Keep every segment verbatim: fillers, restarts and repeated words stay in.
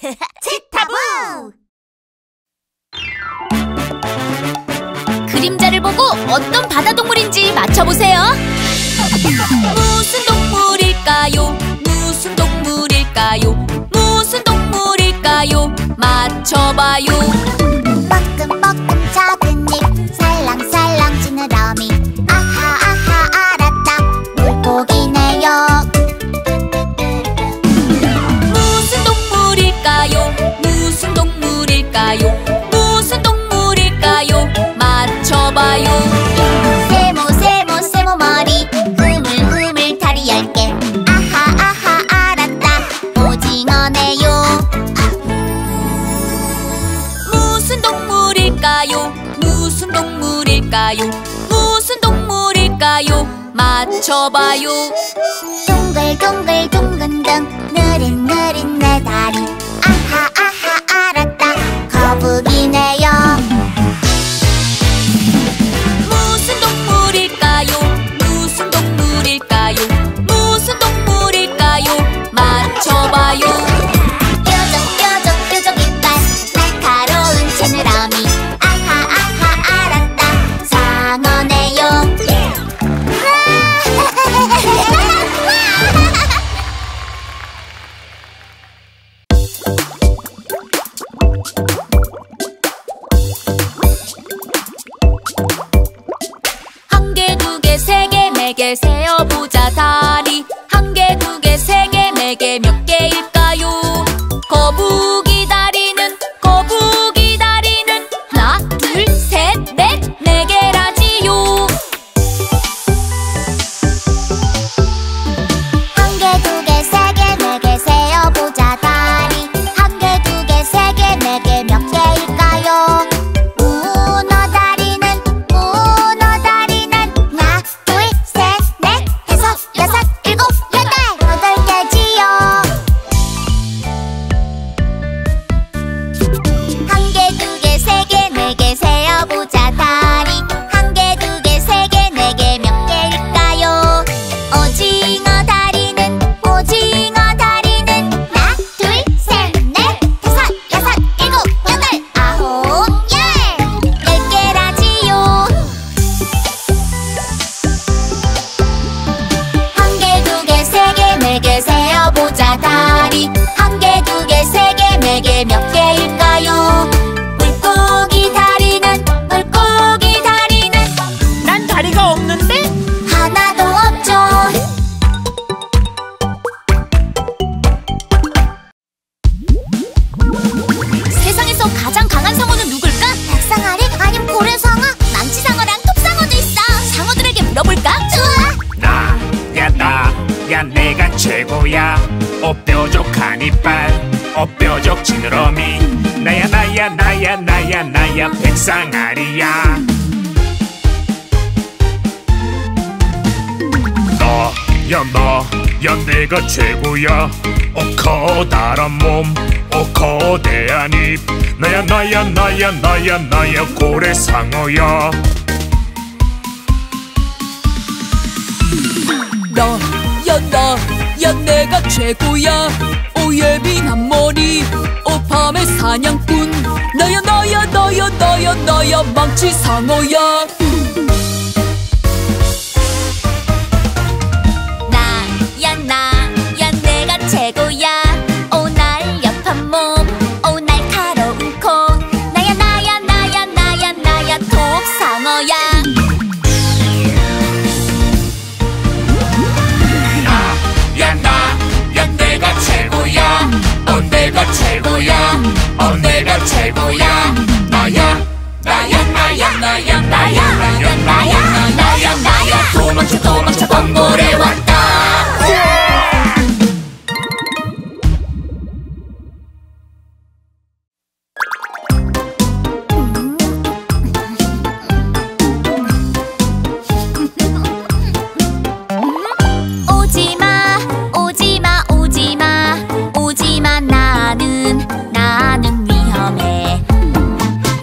치타부! 그림자를 보고 어떤 바다 동물인지 맞춰보세요. 무슨 동물일까요? 무슨 동물일까요? 무슨 동물일까요? 맞춰봐요. 뻐끔뻐끔 작은 입, 살랑살랑 지느러미. 아하 아하 알았다, 물고기네요. 무슨 동물일까요? 무슨 동물일까요? 무슨 동물일까요? 맞춰봐요. 무슨 동물일까요? 무슨 동물일까요? 맞춰봐요. 동글동글 둥근둥 느릿느릿 내 다리. 아하 아하 알았다, 거북이네요. 무슨 동물일까요? 무슨 동물일까요? 무슨 동물일까요? 맞춰봐요. 세어보자 다리. 한 개, 두 개, 세 개, 네 개 몇 개일까요? 거북이 다리는 거북이 다리는 하나, 둘, 셋, 넷, 네 개라지요. 한 개, 두 개, 세 개, 네 개 세어보자 다리. 한 개, 두 개, 세 개, 네 개 몇 개일까요? 백상아리야. 너야 나야 내가 최고야. 어 커다란 몸, 어 거대한 입. 나야 나야 나야 나야 나야 고래상어야. 너야 나야 내가 최고야. 오 예민한 머리, 오 밤의 사냥꾼. 나야 나야 나야 나야 나야 망치상어야. 나야 나야 내가 최고야. 오 날렵한 몸, 오 날카로운 코. 나야 나야 나야 나야 나야 독상어야. 나야 나야 내가 최고야. 오 내가 최고야. 어 내가 최고야. 나야 나야 나야 나야 나야 나야 나야 나야 나야 도망쳐 도망쳐 범고래 왔다.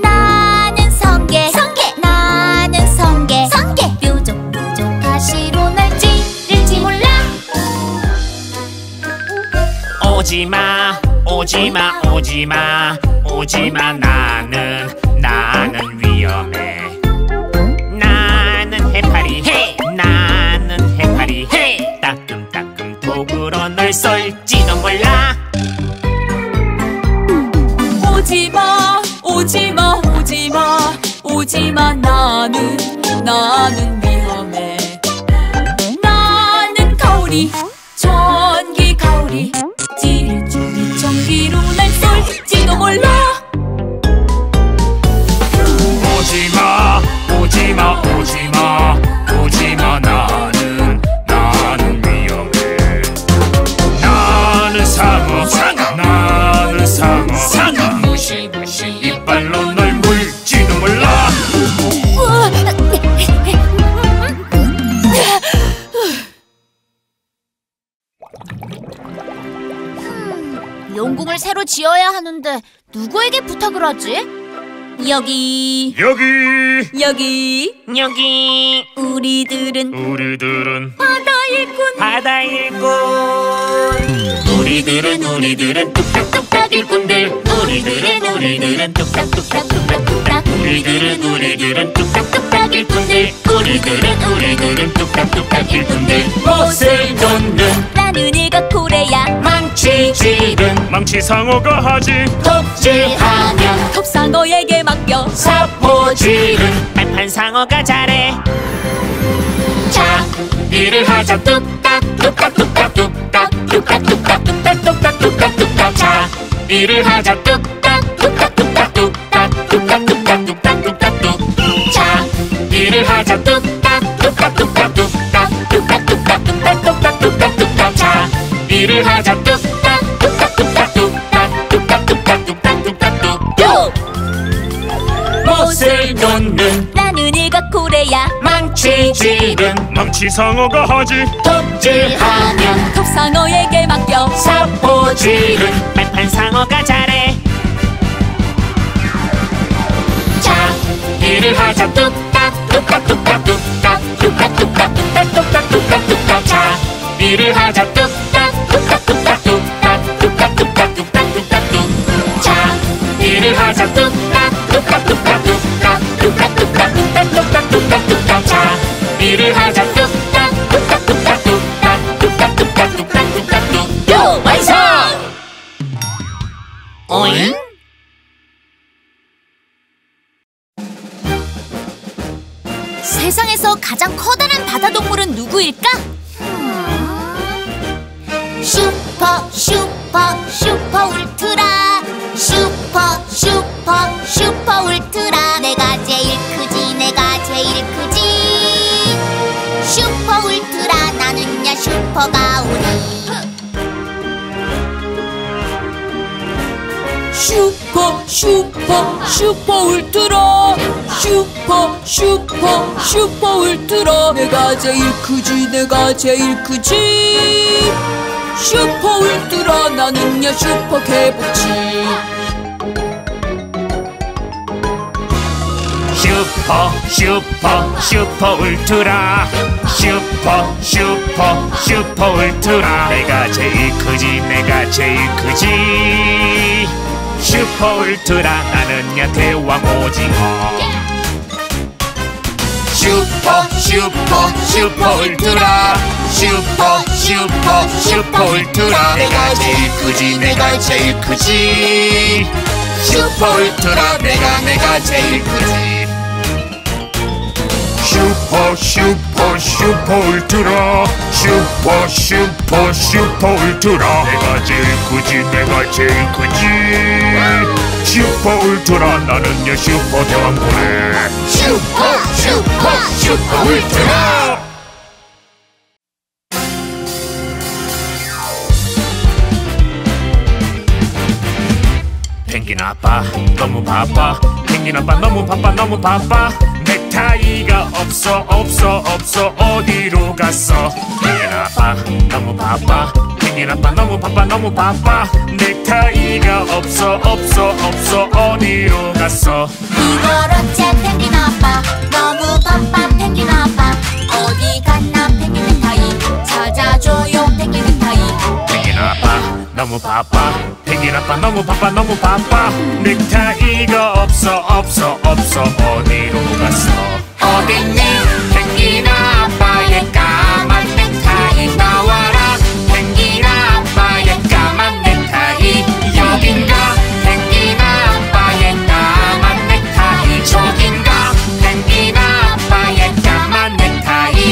나는 성게 성게 뾰족뾰족가시로 날 찌를 찌. 오지마 오지마 오지마 오지마 나는 나는 위험해. 나는 해파리 헤이 나는 해파리 헤이 따끔따끔 독으로 널 쏠지도 몰라. 오지마 오지마 오지마 오지마 나는 나는 위험해. 나는 가오리 전기 가오리 찌릿 찌릿 전기로 날 쏠지도 몰라. 오지마 오지마 오지마 오지마 나는 나는 위험해. 나는 상어 상어 나는 상어 상어 무시무시 이빨로 널 물지도 몰라. 음, 용궁을 새로 지어야 하는데 누구에게 부탁을 하지? 여기 여기 여기 여기 우리들은 우리들은 바다일꾼 바다일꾼 우리들은 우리들은 뚝딱뚝딱 일꾼들 우리들은 우리들은 뚝딱뚝딱 뚝딱뚝딱 우리들은 우리들은 뚝딱뚝딱 일꾼들 우리들은 우리들은 뚝딱뚝딱 일꾼들 못을 돕는 나는 일각 고래야 망치질은 망치상어가 하지 톱질하면 톱상어에게 맡겨 사포질은 발판상어가 잘해. 자 일을 하자 뚝딱뚝딱뚝딱뚝딱뚝딱뚝딱뚝딱뚝딱뚝딱 자 일을 하자 뚝딱뚝딱뚝딱뚝딱뚝딱뚝딱뚝딱뚝딱 자 일을 하자 뚝딱뚝딱뚝딱뚝딱뚝딱뚝딱뚝딱뚝딱뚝딱 일을 하자 뚝딱 뚝딱 뚝딱 뚝딱 뚝딱 뚝딱 뚝딱 뚝딱 뚝 못을 놓는 나는 일각 고래야 망치질은 망치상어가 하지 톱질하면 톱상어에게 맡겨 사포질은 발판상어가 잘해. 자 일을 하자 뚝딱 뚝딱 뚝딱 뚝딱 뚝딱 뚝딱 뚝딱 뚝딱 뚝딱 자 일을 하자 뚝 일을 하자 뚝딱 뚝딱 뚝딱 뚝딱 뚝딱 뚝딱 뚝딱 뚝딱 뚝딱 자 일을 하자 뚝딱 뚝딱 뚝딱 뚝딱 뚝딱 뚝딱 뚝딱 뚝딱 뚝 완성! 오잉? 세상에서 가장 커다란 바다동물은 누구일까? 슈퍼 슈퍼 슈퍼 울트라 슈퍼 슈퍼 슈퍼 울트라 내가 제일 크지 내가 제일 크지 슈퍼 울트라 나는야 슈퍼 가오리 슈퍼 슈퍼 슈퍼 울트라 슈퍼 슈퍼 슈퍼 울트라 내가 제일 크지 내가 제일 크지 슈퍼 울트라 나는야 슈퍼 개복치 슈퍼 슈퍼 슈퍼 울트라 슈퍼 슈퍼 슈퍼 울트라 내가 제일 크지 내가 제일 크지 슈퍼 울트라 나는야 대왕 오징어 슈퍼 슈퍼 슈퍼 울트라 슈퍼 슈퍼 슈퍼 울트라 내가 제일 크지 내가 제일 크지 슈퍼 울트라 내가 내가 제일 크지 슈퍼 슈퍼 슈퍼 울트라 슈퍼 슈퍼 슈퍼 울트라 내가 제일 크지 내가 제일 크지 슈퍼 울트라 나는야 슈퍼 대왕고래 슈퍼 슈퍼 슈퍼 울트라 펭귄 아빠 너무 바빠 펭귄 아빠 너무 바빠 너무 바빠 넥타이가 없어 없어 없어 어디로 갔어 펭귄 아빠 너무 바빠 펭귄 아빠 너무 바빠 너무 바빠 넥타이가 없어 없어 없어 어디로 갔어 이걸 어째 펭귄 아빠 너무 바빠 펭귄 아빠 어디 갔나 펭귄 넥타이 찾아줘요 펭귄 넥타이 펭귄 아빠 너무 바빠. 백일 아빠 너무 바빠 너무 바빠. 넥타이가 없어 없어 없어 어디로 갔어? 어딨니? 백일 아빠의 까만 넥타이 나와라. 백일 아빠의 까만 넥타이 여긴가? 백일 아빠의 까만 넥타이 저긴가? 백일 아빠의 까만 넥타이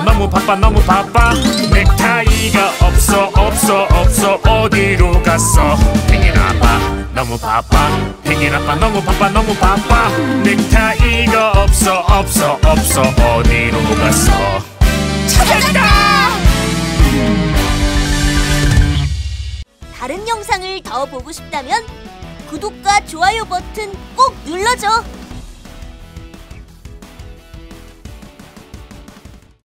아빠 너무 바빠 너무 바빠. 넥타이가 없어 없어 없어 어디로 갔어? 백일 아빠 너무 바빠. 백일 아빠 너무 바빠 너무 바빠. 넥타이가 없어 없어 없어 어디로 갔어? 찾았다! 다른 영상을 더 보고 싶다면 구독과 좋아요 버튼 꼭 눌러줘.